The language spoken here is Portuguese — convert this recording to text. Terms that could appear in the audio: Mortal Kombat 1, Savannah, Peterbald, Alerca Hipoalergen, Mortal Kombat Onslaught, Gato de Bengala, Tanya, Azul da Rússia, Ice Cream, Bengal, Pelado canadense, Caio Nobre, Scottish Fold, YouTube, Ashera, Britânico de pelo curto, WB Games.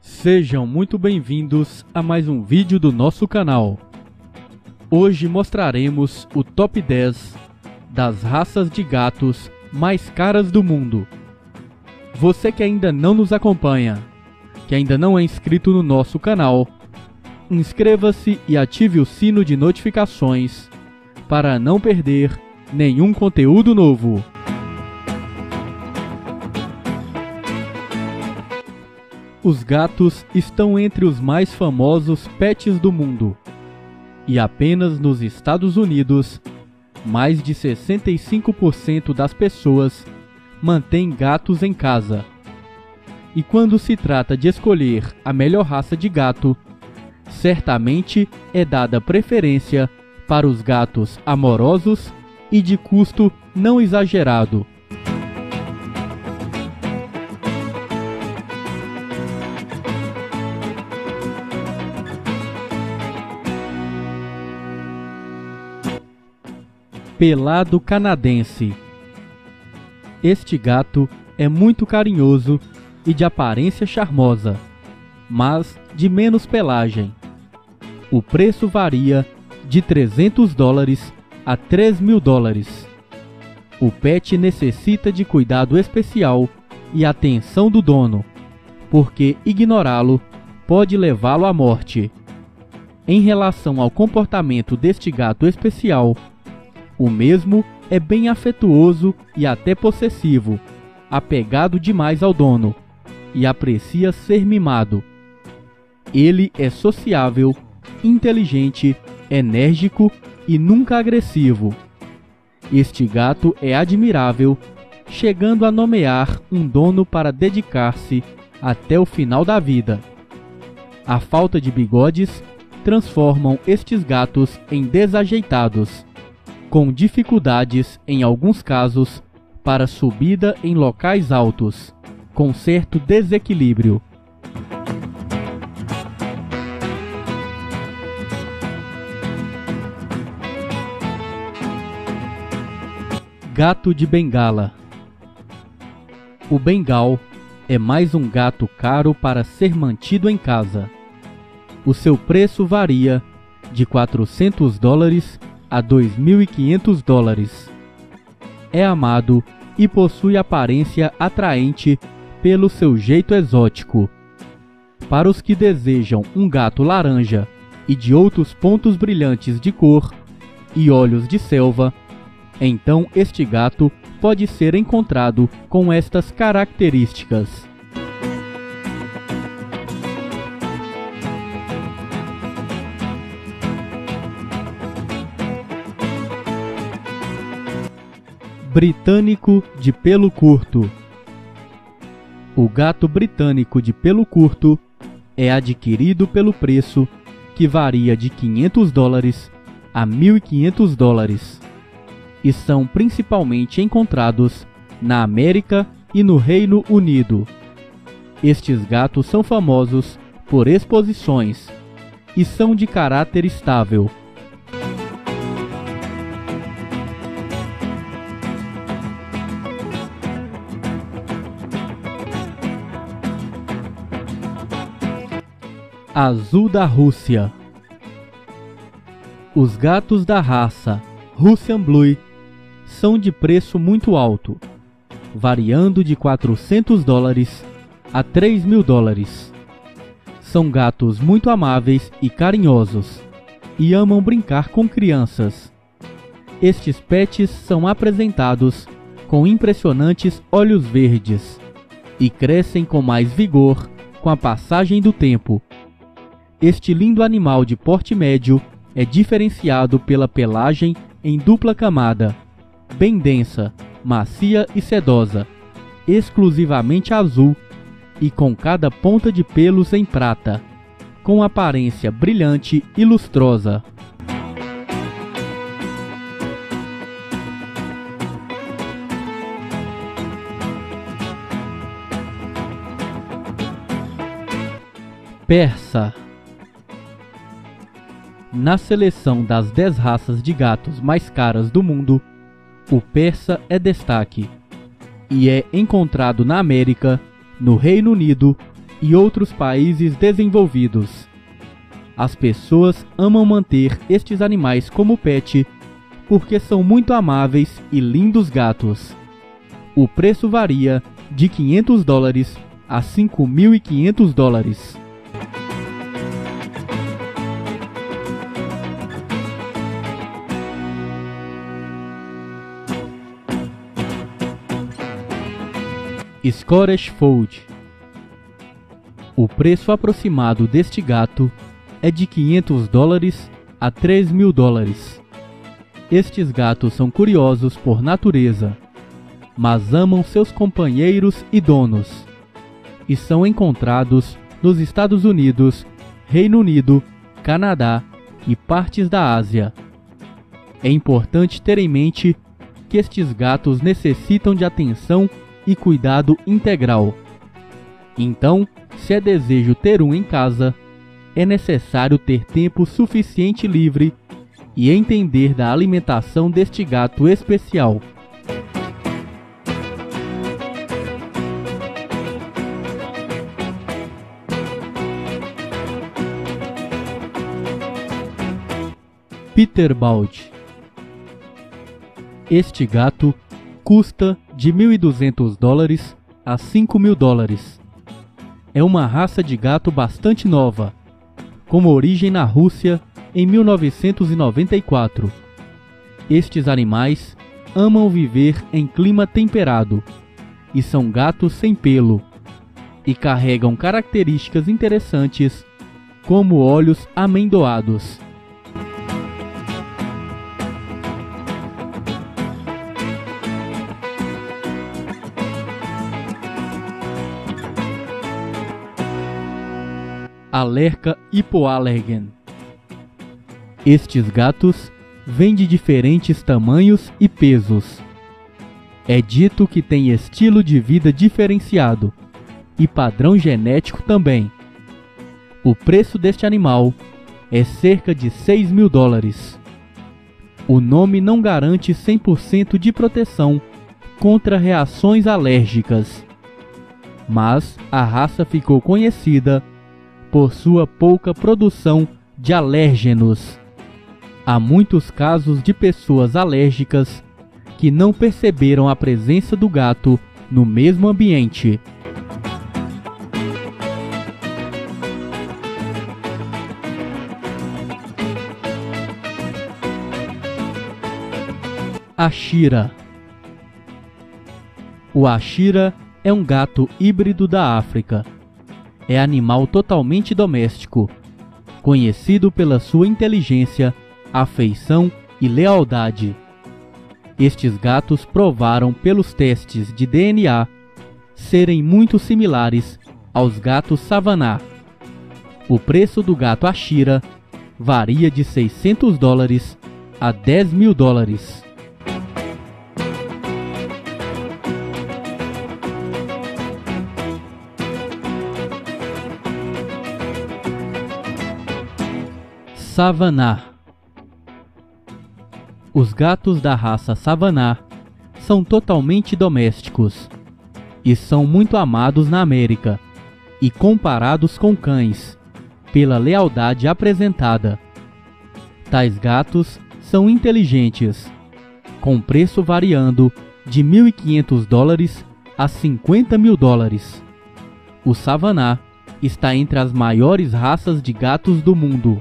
Sejam muito bem-vindos a mais um vídeo do nosso canal. Hoje mostraremos o top 10 das raças de gatos mais caras do mundo. Você que ainda não nos acompanha, que ainda não é inscrito no nosso canal, inscreva-se e ative o sino de notificações para não perder nenhum conteúdo novo. Os gatos estão entre os mais famosos pets do mundo, e apenas nos Estados Unidos, mais de 65% das pessoas mantém gatos em casa. E quando se trata de escolher a melhor raça de gato, certamente é dada preferência para os gatos amorosos e de custo não exagerado. Pelado canadense. Este gato é muito carinhoso e de aparência charmosa, mas de menos pelagem. O preço varia de $300 a $3.000. O pet necessita de cuidado especial e atenção do dono, porque ignorá-lo pode levá-lo à morte. Em relação ao comportamento deste gato especial, o mesmo é bem afetuoso e até possessivo, apegado demais ao dono, e aprecia ser mimado. Ele é sociável, inteligente, enérgico e nunca agressivo. Este gato é admirável, chegando a nomear um dono para dedicar-se até o final da vida. A falta de bigodes transformam estes gatos em desajeitados, com dificuldades, em alguns casos, para subida em locais altos, com certo desequilíbrio. Gato de Bengala. O Bengal é mais um gato caro para ser mantido em casa. O seu preço varia de $400 a $2.500. É amado e possui aparência atraente pelo seu jeito exótico. Para os que desejam um gato laranja e de outros pontos brilhantes de cor e olhos de selva, então este gato pode ser encontrado com estas características. Britânico de pelo curto. O gato britânico de pelo curto é adquirido pelo preço que varia de $500 a $1.500 e são principalmente encontrados na América e no Reino Unido. Estes gatos são famosos por exposições e são de caráter estável. Azul da Rússia. Os gatos da raça Russian Blue são de preço muito alto, variando de $400 a $3.000. São gatos muito amáveis e carinhosos, e amam brincar com crianças. Estes pets são apresentados com impressionantes olhos verdes, e crescem com mais vigor com a passagem do tempo. Este lindo animal de porte médio é diferenciado pela pelagem em dupla camada, bem densa, macia e sedosa, exclusivamente azul e com cada ponta de pelos em prata, com aparência brilhante e lustrosa. Persa. Na seleção das 10 raças de gatos mais caras do mundo, o persa é destaque, e é encontrado na América, no Reino Unido, e outros países desenvolvidos. As pessoas amam manter estes animais como pet porque são muito amáveis e lindos gatos. O preço varia de $500 a $5.500. Scottish Fold. O preço aproximado deste gato é de $500 a $3.000. Estes gatos são curiosos por natureza, mas amam seus companheiros e donos, e são encontrados nos Estados Unidos, Reino Unido, Canadá e partes da Ásia. É importante ter em mente que estes gatos necessitam de atenção e cuidado integral. Então, se é desejo ter um em casa, é necessário ter tempo suficiente livre e entender da alimentação deste gato especial. Peterbald. Este gato custa de $1.200 a $5.000. É uma raça de gato bastante nova, com origem na Rússia em 1994. Estes animais amam viver em clima temperado e são gatos sem pelo e carregam características interessantes como olhos amendoados. Alerca Hipoalergen. Estes gatos vêm de diferentes tamanhos e pesos. É dito que têm estilo de vida diferenciado e padrão genético também. O preço deste animal é cerca de $6.000. O nome não garante 100% de proteção contra reações alérgicas, mas a raça ficou conhecida por sua pouca produção de alérgenos. Há muitos casos de pessoas alérgicas que não perceberam a presença do gato no mesmo ambiente. Ashera. O Ashera é um gato híbrido da África. É animal totalmente doméstico, conhecido pela sua inteligência, afeição e lealdade. Estes gatos provaram pelos testes de DNA serem muito similares aos gatos Savannah. O preço do gato Ashera varia de $600 a $10.000. Savannah. Os gatos da raça Savannah são totalmente domésticos e são muito amados na América e comparados com cães pela lealdade apresentada. Tais gatos são inteligentes, com preço variando de $1.500 a $50.000. O Savannah está entre as maiores raças de gatos do mundo.